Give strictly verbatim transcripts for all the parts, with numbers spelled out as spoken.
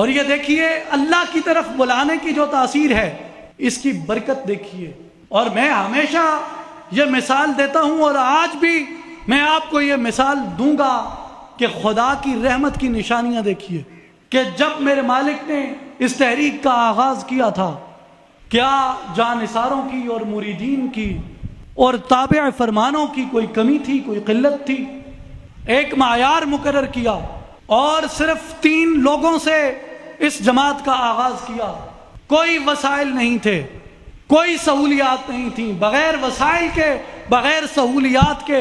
और ये देखिए अल्लाह की तरफ बुलाने की जो तासीर है, इसकी बरकत देखिए। और मैं हमेशा ये मिसाल देता हूँ और आज भी मैं आपको ये मिसाल दूंगा कि खुदा की रहमत की निशानियाँ देखिए कि जब मेरे मालिक ने इस तहरीक का आगाज़ किया था, क्या जानिसारों की और मुरीदीन की और ताबे फरमानों की कोई कमी थी, कोई किल्लत थी। एक मायार मुकर्रर किया और सिर्फ तीन लोगों से इस जमात का आगाज़ किया। कोई वसाइल नहीं थे, कोई सहूलियात नहीं थी। बग़ैर वसाइल के, बग़ैर सहूलियात के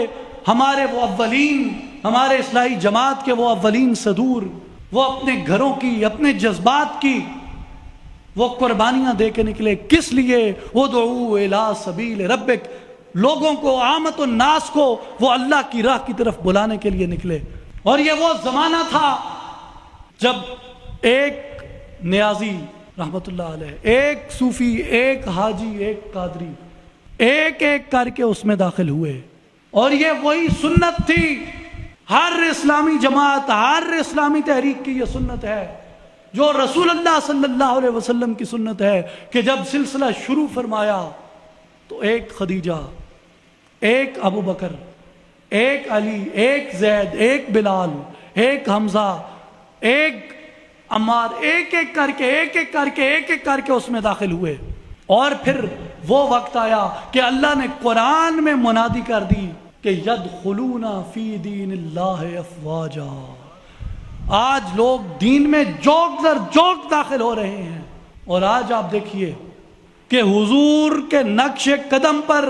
हमारे वो अव्वलीन, हमारे इस्लाही जमात के वो अव्वलीन सदूर, वो अपने घरों की, अपने जज्बात की वो कुर्बानियाँ दे के निकले। किस लिए? वो दुऊ इला सबील रब्बिक, लोगों को, आमत उन्नास को वो अल्लाह की राह की तरफ बुलाने के लिए निकले। और ये वो जमाना था जब एक नियाजी रहमतुल्लाह अलैह, एक सूफी, एक हाजी, एक कादरी, एक एक करके उसमें दाखिल हुए। और ये वही सुन्नत थी। हर इस्लामी जमात, हर इस्लामी तहरीक की ये सुन्नत है जो रसूलुल्लाह सल्लल्लाहु अलैहि वसल्लम की सुन्नत है कि जब सिलसिला शुरू फरमाया तो एक खदीजा, एक अबू बकर, एक अली, एक जैद, एक बिलाल, एक हम्जा, एक अम्मार, एक एक करके एक एक करके एक एक करके उसमें दाखिल हुए। और फिर वो वक्त आया कि अल्लाह ने कुरान में मुनादी कर दी कि यदखुलूना फी दीनिल्लाहि अफ़वाजा, आज लोग दीन में जोक दर जोक दाखिल हो रहे हैं। और आज आप देखिए कि हुजूर के नक्शे कदम पर,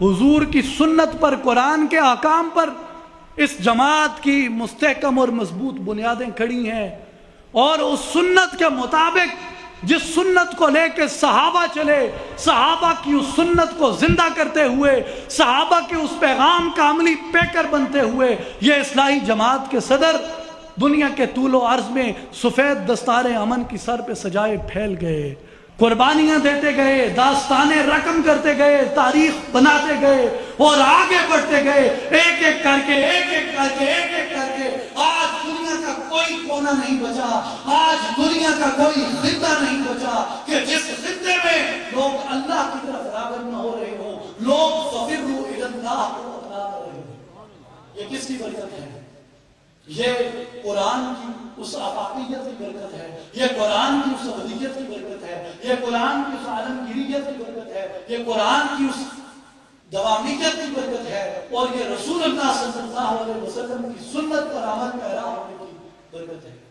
हुजूर की सुन्नत पर, कुरान के अहकाम पर इस जमात की मुस्तहकम और मजबूत बुनियादें खड़ी हैं। और उस सुन्नत के मुताबिक, जिस सुन्नत को लेकर सहाबा चले, सहाबा की उस सुन्नत को जिंदा करते हुए, सहाबा के उस पैगाम का अमली पैकर बनते हुए ये इस्लाही जमात के सदर दुनिया के तूलो अर्ज में सफ़ेद दस्तारे अमन की सर पे सजाए फैल गए, कुर्बानियाँ देते गए, दास्ताने रकम करते गए, तारीख बनाते गए और आगे बढ़ते गए। एक एक करके एक एक करके एक एक करके आज दुनिया का कोई कोना नहीं बचा, आज दुनिया का कोई खिता नहीं बचा कि जिस खिते में लोग अल्लाह की तरफ राग़िब न हो रहे हो, लोग फ़फ़िरू इलल्लाह को अपना रहे हो। ये किसकी बरकत है? ये कुरान की उस आफाकियत की बरकत है, ये कुरान की उस अबदियत की बरकत है, ये कुरान की उस आलमगीरियत की बरकत है, ये कुरान की उस दवामीयत की बरकत है और ये रसूलुल्लाह सल्लल्लाहु अलैहि वसल्लम की सुन्नत पर अमल पैरा होने की बरकत है।